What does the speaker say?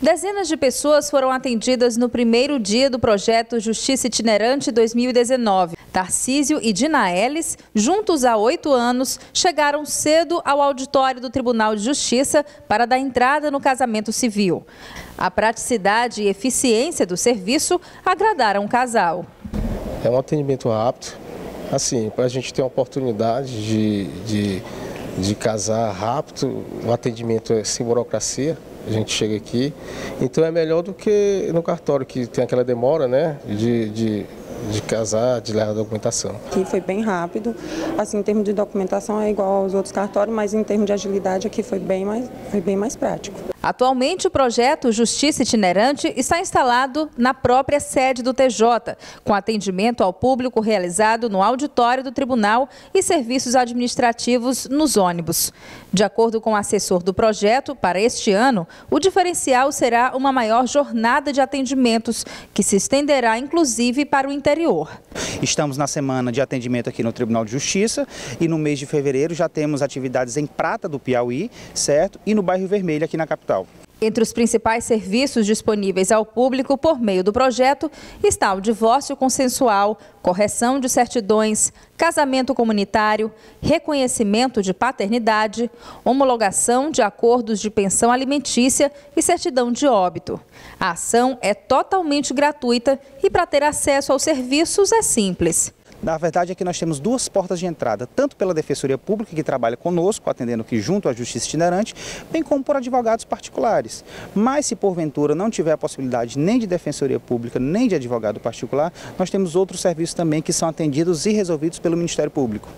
Dezenas de pessoas foram atendidas no primeiro dia do projeto Justiça Itinerante 2019. Tarcísio e Dina Elis, juntos há 8 anos, chegaram cedo ao auditório do Tribunal de Justiça para dar entrada no casamento civil. A praticidade e eficiência do serviço agradaram o casal. É um atendimento rápido, assim, para a gente ter a oportunidade de casar rápido. O atendimento é sem burocracia. A gente chega aqui, então é melhor do que no cartório, que tem aquela demora, né, de casar, de levar a documentação. Aqui foi bem rápido, assim, em termos de documentação é igual aos outros cartórios, mas em termos de agilidade aqui foi bem mais prático. Atualmente o projeto Justiça Itinerante está instalado na própria sede do TJ, com atendimento ao público realizado no auditório do tribunal e serviços administrativos nos ônibus. De acordo com o assessor do projeto, para este ano, o diferencial será uma maior jornada de atendimentos, que se estenderá inclusive para o interior. Estamos na semana de atendimento aqui no Tribunal de Justiça e no mês de fevereiro já temos atividades em Prata do Piauí, certo? E no Bairro Vermelho aqui na capital. Entre os principais serviços disponíveis ao público por meio do projeto está o divórcio consensual, correção de certidões, casamento comunitário, reconhecimento de paternidade, homologação de acordos de pensão alimentícia e certidão de óbito. A ação é totalmente gratuita e para ter acesso aos serviços é simples. Na verdade é que nós temos 2 portas de entrada, tanto pela Defensoria Pública, que trabalha conosco, atendendo aqui junto à Justiça Itinerante, bem como por advogados particulares. Mas se porventura não tiver a possibilidade nem de Defensoria Pública, nem de advogado particular, nós temos outros serviços também que são atendidos e resolvidos pelo Ministério Público.